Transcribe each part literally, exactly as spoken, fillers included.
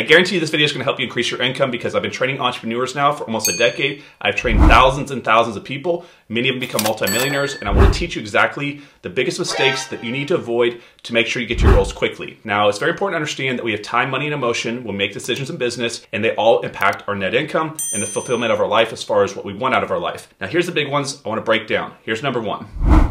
I guarantee you this video is going to help you increase your income because I've been training entrepreneurs now for almost a decade. I've trained thousands and thousands of people. Many of them become multimillionaires, and I want to teach you exactly the biggest mistakes that you need to avoid to make sure you get to your goals quickly. Now, it's very important to understand that we have time, money, and emotion. We'll make decisions in business, and they all impact our net income and the fulfillment of our life as far as what we want out of our life. Now, here's the big ones I want to break down. Here's number one.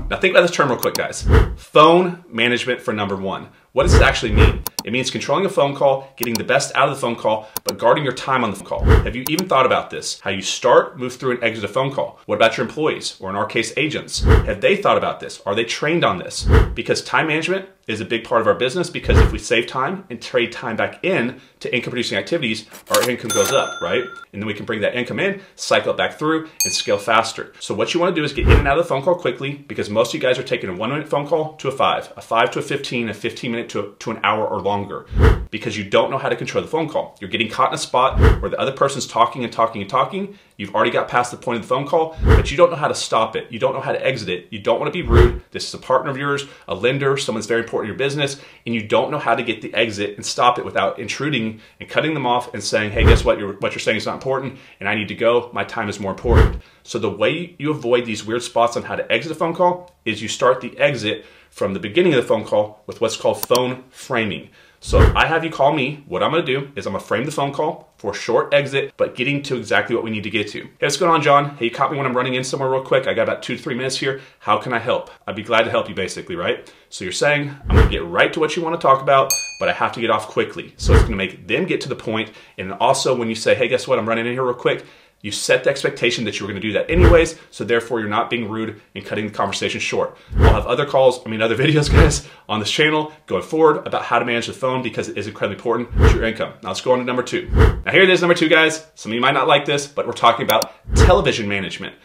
Now, think about this term real quick, guys. Phone management for number one. What does it actually mean? It means controlling a phone call, getting the best out of the phone call, but guarding your time on the phone call. Have you even thought about this? How you start, move through, and exit a phone call? What about your employees, or in our case, agents? Have they thought about this? Are they trained on this? Because time management is a big part of our business, because if we save time and trade time back in to income producing activities, our income goes up, right? And then we can bring that income in, cycle it back through, and scale faster. So what you wanna do is get in and out of the phone call quickly, because most of you guys are taking a one minute phone call to a five, a five to a fifteen, a fifteen minute to, a, to an hour or longer, because you don't know how to control the phone call. You're getting caught in a spot where the other person's talking and talking and talking. You've already got past the point of the phone call, but you don't know how to stop it. You don't know how to exit it. You don't wanna be rude. This is a partner of yours, a lender, someone's very important in your business, and you don't know how to get the exit and stop it without intruding and cutting them off and saying, hey, guess what? You're, what you're saying is not important, and I need to go. My time is more important. So the way you avoid these weird spots on how to exit a phone call is you start the exit from the beginning of the phone call with what's called phone framing. So if I have you call me, what I'm gonna do is I'm gonna frame the phone call for a short exit, but getting to exactly what we need to get to. Hey, what's going on, John? Hey, you caught me when I'm running in somewhere real quick. I got about two to three minutes here. How can I help? I'd be glad to help you, basically, right? So you're saying, I'm gonna get right to what you wanna talk about, but I have to get off quickly. So it's gonna make them get to the point. And also when you say, hey, guess what? I'm running in here real quick. You set the expectation that you were gonna do that anyways, so therefore you're not being rude and cutting the conversation short. I'll have other calls, I mean other videos, guys, on this channel going forward about how to manage the phone, because it is incredibly important to your income. Now let's go on to number two. Now here it is, number two, guys. Some of you might not like this, but we're talking about television management.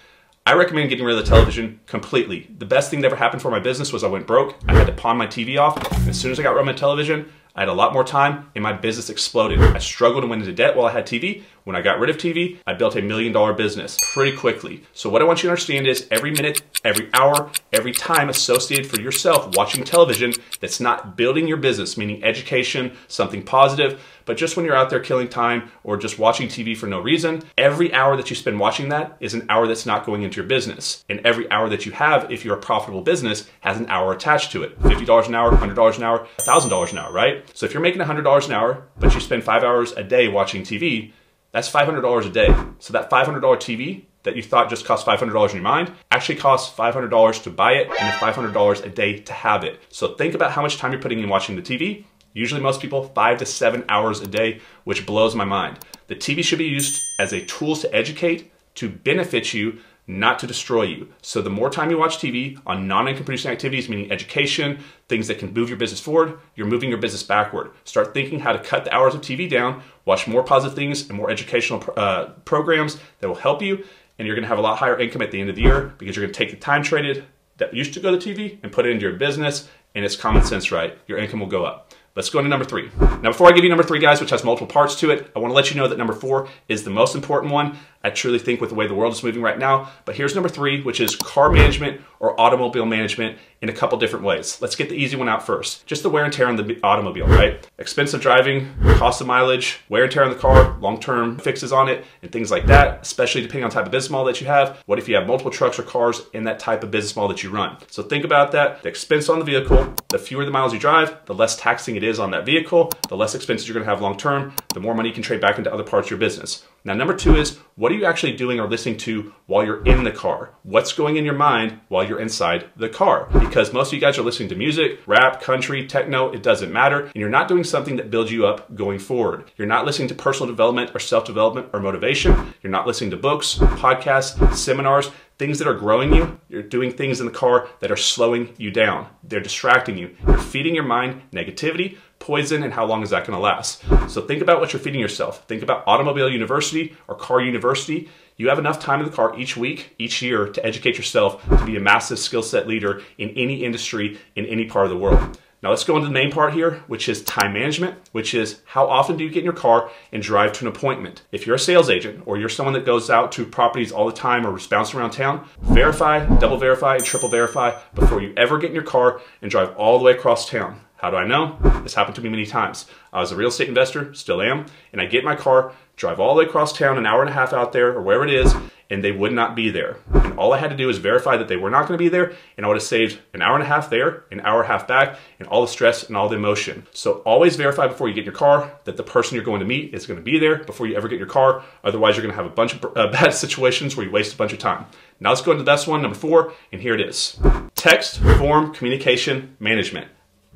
I recommend getting rid of the television completely. The best thing that ever happened for my business was I went broke. I had to pawn my T V off. And as soon as I got rid of my television, I had a lot more time and my business exploded. I struggled and went into debt while I had T V. When I got rid of T V, I built a million dollar business pretty quickly. So what I want you to understand is every minute, every hour, every time associated for yourself watching television that's not building your business, meaning education, something positive, but just when you're out there killing time or just watching T V for no reason, every hour that you spend watching that is an hour that's not going into your business. And every hour that you have, if you're a profitable business, has an hour attached to it. fifty dollars an hour, one hundred dollars an hour, one thousand dollars an hour, right? So if you're making one hundred dollars an hour, but you spend five hours a day watching T V, that's five hundred dollars a day. So that five hundred dollar T V that you thought just cost five hundred dollars in your mind actually costs five hundred dollars to buy it and five hundred dollars a day to have it. So think about how much time you're putting in watching the T V. Usually most people, five to seven hours a day, which blows my mind. The T V should be used as a tool to educate, to benefit you, not to destroy you. So the more time you watch T V on non-income producing activities, meaning education, things that can move your business forward, you're moving your business backward. Start thinking how to cut the hours of T V down, watch more positive things and more educational uh, programs that will help you, and you're gonna have a lot higher income at the end of the year, because you're gonna take the time traded that used to go to T V and put it into your business, and it's common sense, right? Your income will go up. Let's go into number three. Now, before I give you number three, guys, which has multiple parts to it, I wanna let you know that number four is the most important one. I truly think with the way the world is moving right now, but here's number three, which is car management or automobile management in a couple different ways. Let's get the easy one out first. Just the wear and tear on the automobile, right? Expensive driving, cost of mileage, wear and tear on the car, long-term fixes on it, and things like that, especially depending on the type of business model that you have. What if you have multiple trucks or cars in that type of business model that you run? So think about that, the expense on the vehicle, the fewer the miles you drive, the less taxing it is on that vehicle, the less expenses you're gonna have long-term, the more money you can trade back into other parts of your business. Now, number two is, what are you actually doing or listening to while you're in the car? What's going in your mind while you're inside the car? Because most of you guys are listening to music, rap, country, techno, it doesn't matter. And you're not doing something that builds you up going forward. You're not listening to personal development or self-development or motivation. You're not listening to books, podcasts, seminars, things that are growing you. You're doing things in the car that are slowing you down. They're distracting you. You're feeding your mind negativity, poison, and how long is that gonna last? So think about what you're feeding yourself. Think about automobile university or car university. You have enough time in the car each week, each year, to educate yourself to be a massive skill set leader in any industry, in any part of the world. Now let's go into the main part here, which is time management, which is how often do you get in your car and drive to an appointment? If you're a sales agent or you're someone that goes out to properties all the time or bounce around town, verify, double verify, and triple verify before you ever get in your car and drive all the way across town. How do I know? This happened to me many times. I was a real estate investor, still am, and I get in my car, drive all the way across town, an hour and a half out there, or wherever it is, and they would not be there. And all I had to do is verify that they were not gonna be there, and I would have saved an hour and a half there, an hour and a half back, and all the stress and all the emotion. So always verify before you get in your car that the person you're going to meet is gonna be there before you ever get in your car. Otherwise, you're gonna have a bunch of uh, bad situations where you waste a bunch of time. Now let's go into the best one, number four, and here it is. Text form communication management.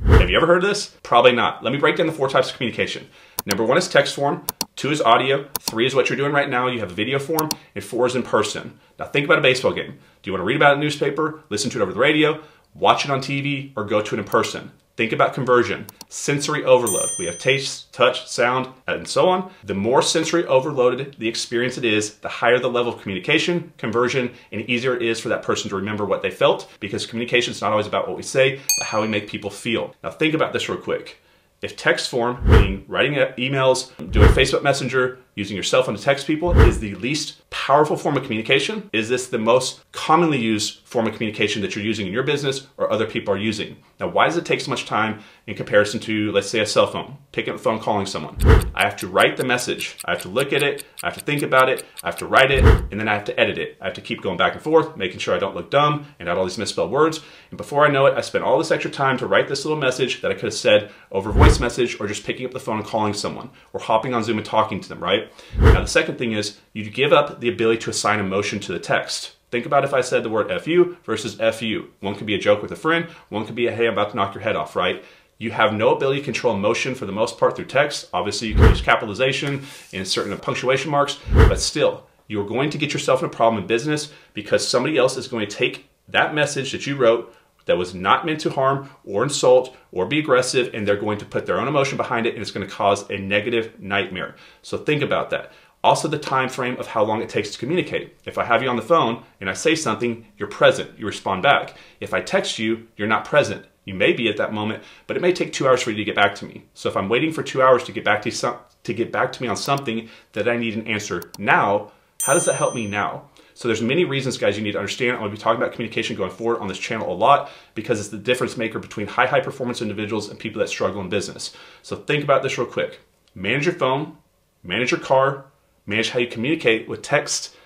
Have you ever heard of this? Probably not. Let me break down the four types of communication. Number one is text form. Two is audio, three is what you're doing right now, you have a video form, and four is in person. Now think about a baseball game. Do you want to read about it in a newspaper, listen to it over the radio, watch it on T V, or go to it in person? Think about conversion, sensory overload. We have taste, touch, sound, and so on. The more sensory overloaded the experience it is, the higher the level of communication, conversion, and easier it is for that person to remember what they felt, because communication is not always about what we say, but how we make people feel. Now think about this real quick. If text form, meaning writing emails, doing Facebook Messenger, using your cell phone to text people, is the least powerful form of communication, is this the most commonly used form of communication that you're using in your business or other people are using? Now, why does it take so much time in comparison to, let's say, a cell phone? Picking up the phone, calling someone. I have to write the message. I have to look at it. I have to think about it. I have to write it, and then I have to edit it. I have to keep going back and forth, making sure I don't look dumb and add all these misspelled words. And before I know it, I spent all this extra time to write this little message that I could have said over voice message or just picking up the phone and calling someone or hopping on Zoom and talking to them, right? Now, the second thing is you give up the ability to assign emotion to the text. Think about if I said the word F U versus F U. One could be a joke with a friend, one could be a, hey, I'm about to knock your head off, right? You have no ability to control emotion for the most part through text. Obviously, you can use capitalization and certain punctuation marks, but still, you're going to get yourself in a problem in business because somebody else is going to take that message that you wrote that was not meant to harm or insult or be aggressive, and they're going to put their own emotion behind it, and it's going to cause a negative nightmare. So think about that. Also, the time frame of how long it takes to communicate. If I have you on the phone and I say something, you're present, you respond back. If I text you, you're not present. You may be at that moment, but it may take two hours for you to get back to me. So if I'm waiting for two hours to get back to, some, to, get back to me on something that I need an answer now, how does that help me now? So there's many reasons, guys, you need to understand. I'm gonna be talking about communication going forward on this channel a lot because it's the difference maker between high, high performance individuals and people that struggle in business. So think about this real quick. Manage your phone, manage your car, manage how you communicate with text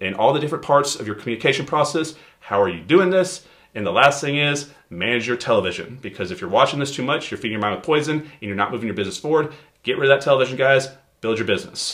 and all the different parts of your communication process. How are you doing this? And the last thing is manage your television, because if you're watching this too much, you're feeding your mind with poison and you're not moving your business forward. Get rid of that television, guys, build your business.